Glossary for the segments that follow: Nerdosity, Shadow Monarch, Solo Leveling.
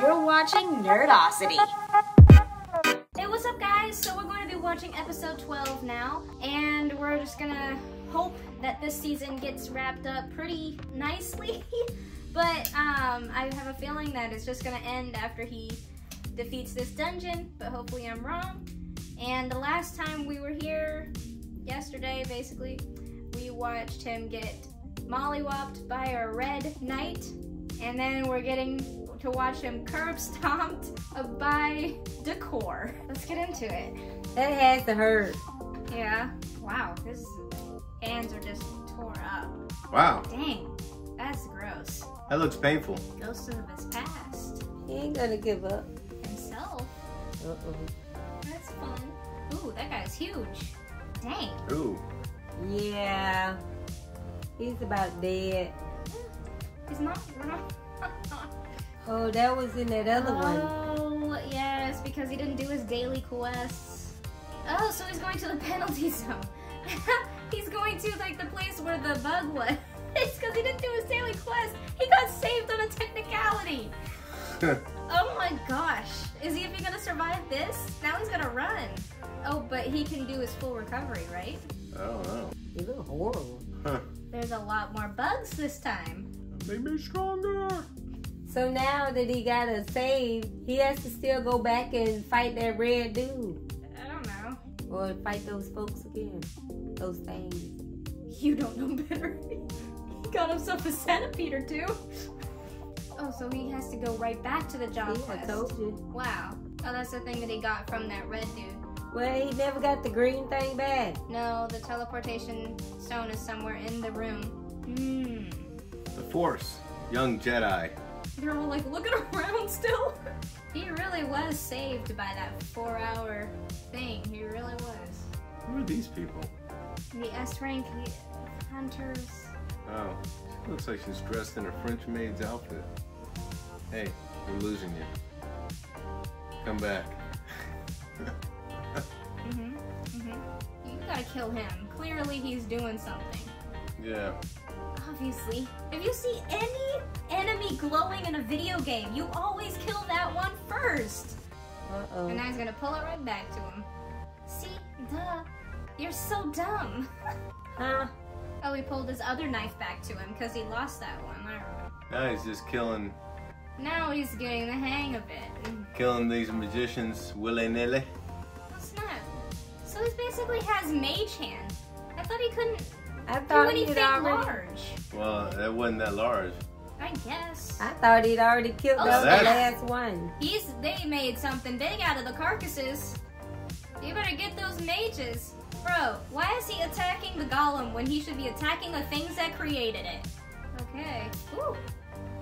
You're watching Nerdosity. Hey, what's up guys? So we're going to be watching episode 12 now, and we're just gonna hope that this season gets wrapped up pretty nicely. But I have a feeling that it's just gonna end after he defeats this dungeon, but hopefully I'm wrong. And the last time we were here, yesterday basically, we watched him get mollywopped by a red knight, and then we're getting to watch him curb stomped by decor. Let's get into it. That has to hurt. Yeah. Wow, his hands are just tore up. Wow. Dang, that's gross. That looks painful. Ghosts of his past. He ain't gonna give up. Himself. Uh-oh. That's fun. Ooh, that guy's huge. Dang. Ooh. Yeah. He's about dead. He's not. We're not. Oh, that was in that other one. Oh, yes, because he didn't do his daily quests. Oh, so he's going to the penalty zone. He's going to, like, the place where the bug was. It's because he didn't do his daily quest. He got saved on a technicality. Oh, my gosh. Is he even going to survive this? Now he's going to run. Oh, but he can do his full recovery, right? I don't know. You look horrible. Huh. There's a lot more bugs this time. Make me stronger. So now that he got us saved, he has to still go back and fight that red dude. I don't know. Or fight those folks again. Those things. You don't know better. He got himself a centipede or two. Oh, so he has to go right back to the job quest. I told you. Wow. Oh, that's the thing that he got from that red dude. Well, he never got the green thing back. No, the teleportation stone is somewhere in the room. Hmm. The Force. Young Jedi. They're all like looking around still. He really was saved by that 4-hour thing. He really was. Who are these people? The S-rank hunters. Oh, she looks like she's dressed in a French maid's outfit. Hey, we're losing you. Come back. You gotta kill him. Clearly he's doing something. Yeah. Obviously. If you see any enemy glowing in a video game, you always kill that one first. Uh-oh. And now he's gonna pull it right back to him. See? Duh. You're so dumb. Huh? Oh, he pulled his other knife back to him because he lost that one. I remember. Now he's just killing. Now he's getting the hang of it. Killing these magicians willy-nilly. That's not. So he basically has mage hand. I thought he couldn't. I thought he'd already... large. Well, that wasn't that large. I guess. I thought he'd already killed the last one. They made something big out of the carcasses. You better get those mages. Bro, why is he attacking the golem when he should be attacking the things that created it? Okay. Ooh.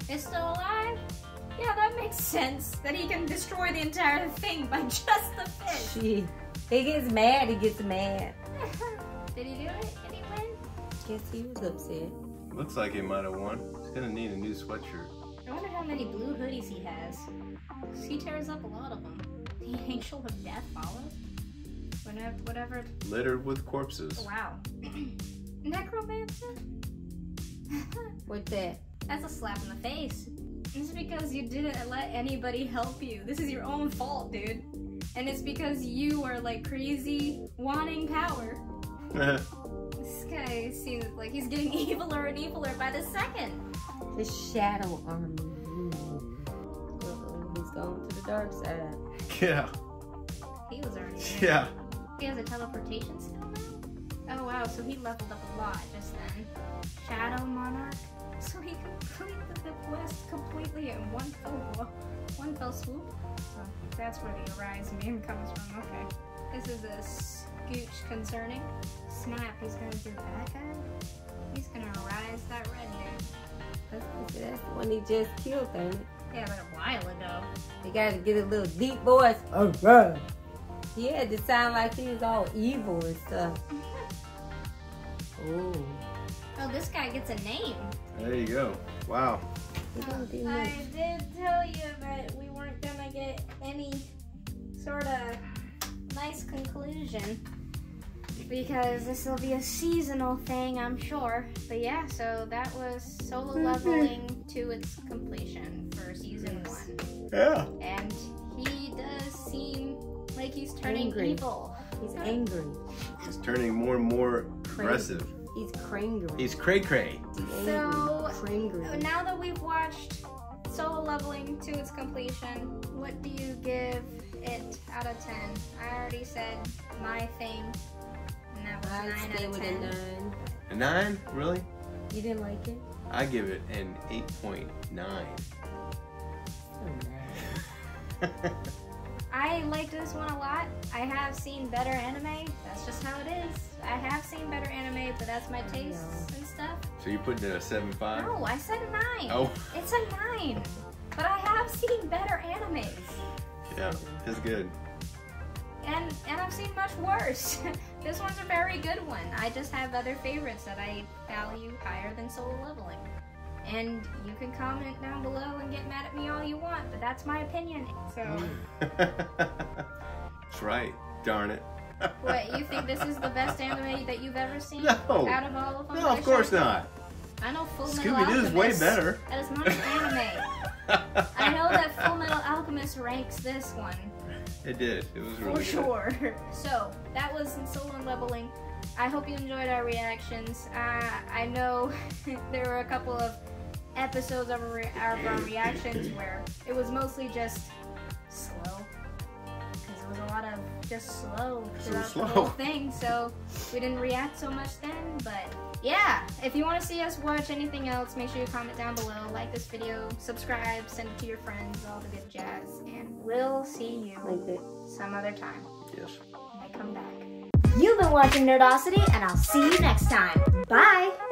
It's still alive? Yeah, that makes sense. That he can destroy the entire thing by just the fish. Gee. He gets mad. He gets mad. Did he do it? Guess he was upset. Looks like he might have won. He's gonna need a new sweatshirt. I wonder how many blue hoodies he has. Cause he tears up a lot of them. The angel of death follows. Whatever. Littered with corpses. Wow. Necromancer? What's that? That's a slap in the face. This is because you didn't let anybody help you. This is your own fault, dude. And it's because you are like crazy, wanting power. This guy seems like he's getting eviler and eviler by the second. The shadow army. He's going to the dark side. Yeah. He was already there. Yeah. He has a teleportation skill now? Oh wow, so he leveled up a lot just then. Shadow Monarch. So he completed the quest completely in one fell swoop. So that's where the Arise meme comes from, okay. This is a scooch concerning. Snap, he's gonna do that guy. He's gonna rise that red dude. That's the one he just killed, ain't it? Yeah, but a while ago. They gotta get a little deep voice. Alright. Yeah, it sound like he was all evil and stuff. Ooh. Oh, this guy gets a name. There you go. Wow. I did tell you that we weren't gonna get any sort of nice conclusion, because this will be a seasonal thing, I'm sure. But yeah, so that was Solo Leveling to its completion for season 1. Yeah. And he does seem like he's turning evil. He's angry. He's turning more and more aggressive. He's crangry. He's cray-cray. So, now that we've watched Solo Leveling to its completion, what do you give it out of 10? I already said my thing, and that was 9 out of 10. A 9? Really? You didn't like it? I give it an 8.9. So nice. I liked this one a lot. I have seen better anime. That's just how it is. I have seen better anime, but that's my tastes and stuff. So you put it at a 7.5? No, I said 9. Oh. It's a 9. But I have seen better animes. Yeah, that's good. And I've seen much worse. This one's a very good one. I just have other favorites that I value higher than Solo Leveling. And you can comment down below and get mad at me all you want, but that's my opinion. So. That's right. Darn it. What, you think this is the best anime that you've ever seen? No. Out of all of them? No, of course not. I know Fullmetal Alchemist. Scooby-Doo's way better. That is not an anime. I know that Fullmetal Alchemist ranks this one. It did. It was really good. For sure. So, that was Solo Leveling. I hope you enjoyed our reactions. I know there were a couple of episodes of our reactions where it was mostly just slow. Because it was a lot of just slow throughout the whole thing. So we didn't react so much then. But yeah, if you want to see us watch anything else, make sure you comment down below. Like this video, subscribe, send it to your friends, all the good jazz. And we'll see you some other time. Yes. When I come back. You've been watching Nerdosity, and I'll see you next time. Bye!